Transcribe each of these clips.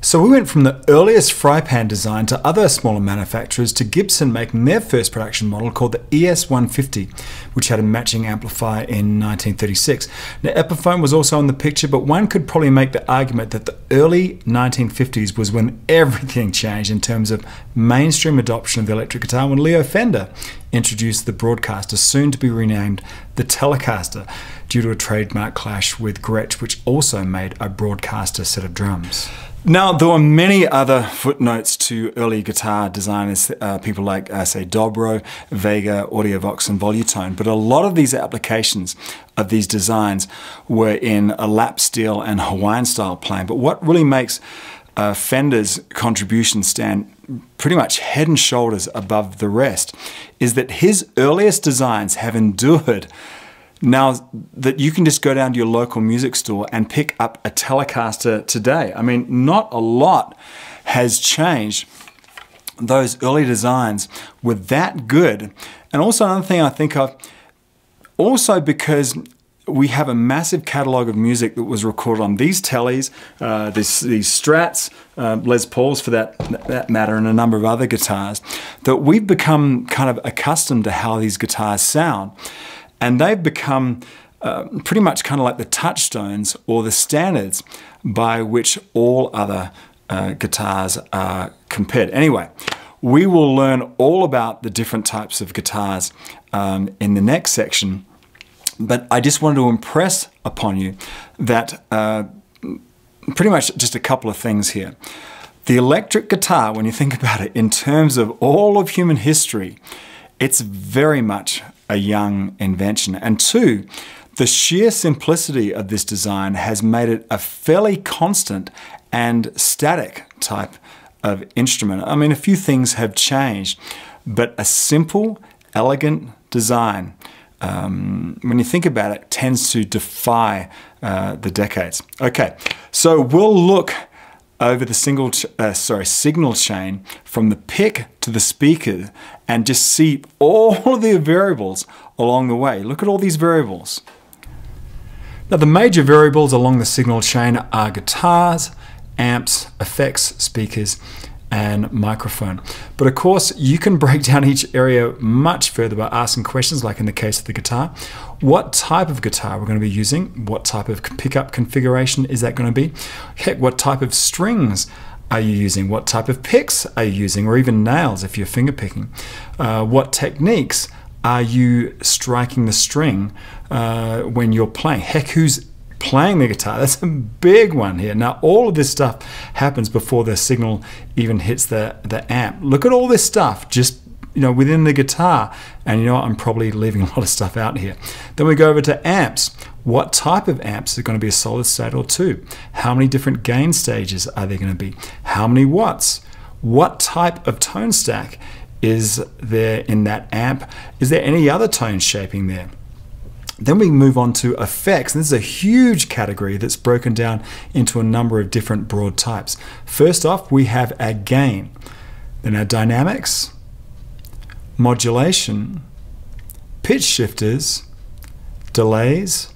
So we went from the earliest fry pan design to other smaller manufacturers to Gibson making their first production model called the ES-150, which had a matching amplifier in 1936. Now Epiphone was also in the picture, but one could probably make the argument that the early 1950s was when everything changed in terms of mainstream adoption of the electric guitar, when Leo Fender introduced the Broadcaster, soon to be renamed the Telecaster, due to a trademark clash with Gretsch, which also made a Broadcaster set of drums. Now, there were many other footnotes to early guitar designers, people like, say, Dobro, Vega, Audiovox, and Volutone, but a lot of these applications of these designs were in a lap steel and Hawaiian-style playing. But what really makes Fender's contribution stand pretty much head and shoulders above the rest is that his earliest designs have endured now that you can just go down to your local music store and pick up a Telecaster today. I mean, not a lot has changed. Those early designs were that good. And also another thing I think of, also because we have a massive catalog of music that was recorded on these Teles, these Strats, Les Pauls for that matter, and a number of other guitars, that we've become kind of accustomed to how these guitars sound. And they've become pretty much kind of like the touchstones or the standards by which all other guitars are compared. Anyway, we will learn all about the different types of guitars in the next section. But I just wanted to impress upon you that pretty much just a couple of things here. The electric guitar, when you think about it, in terms of all of human history, it's very much a young invention. And two, the sheer simplicity of this design has made it a fairly constant and static type of instrument. I mean, a few things have changed, but a simple, elegant design, when you think about it, tends to defy the decades. Okay, so we'll look over the signal chain from the pick to the speaker and just see all of the variables along the way. Look at all these variables. Now, the major variables along the signal chain are guitars, amps, effects, speakers, and microphone. But of course, you can break down each area much further by asking questions, like in the case of the guitar. What type of guitar we're going to be using? What type of pickup configuration is that going to be? Heck, what type of strings are you using? What type of picks are you using? Or even nails if you're finger picking. What techniques are you striking the string when you're playing? Heck, who's playing the guitar? That's a big one here. Now, all of this stuff happens before the signal even hits the amp. Look at all this stuff just, you know, within the guitar. And you know what? I'm probably leaving a lot of stuff out here. Then we go over to amps. What type of amps are going to be a solid state or two? How many different gain stages are there going to be? How many watts? What type of tone stack is there in that amp? Is there any other tone shaping there? Then we move on to effects, and this is a huge category that's broken down into a number of different broad types. First off, we have our gain, then our dynamics, modulation, pitch shifters, delays,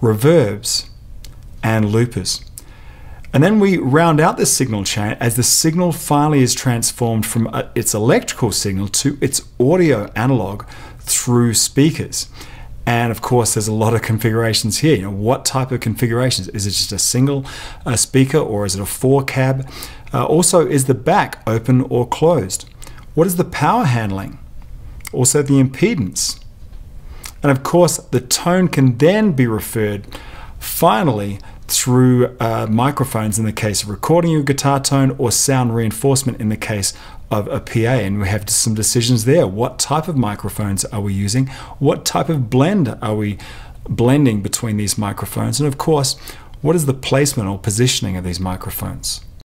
reverbs, and loopers. And then we round out the signal chain as the signal finally is transformed from its electrical signal to its audio analog through speakers. And of course, there's a lot of configurations here. You know, what type of configurations? Is it just a single speaker, or is it a four cab? Also, is the back open or closed? What is the power handling? Also the impedance. And of course, the tone can then be referred finally through microphones in the case of recording your guitar tone, or sound reinforcement in the case of a PA. And we have some decisions there. What type of microphones are we using? What type of blend are we blending between these microphones? And of course, what is the placement or positioning of these microphones?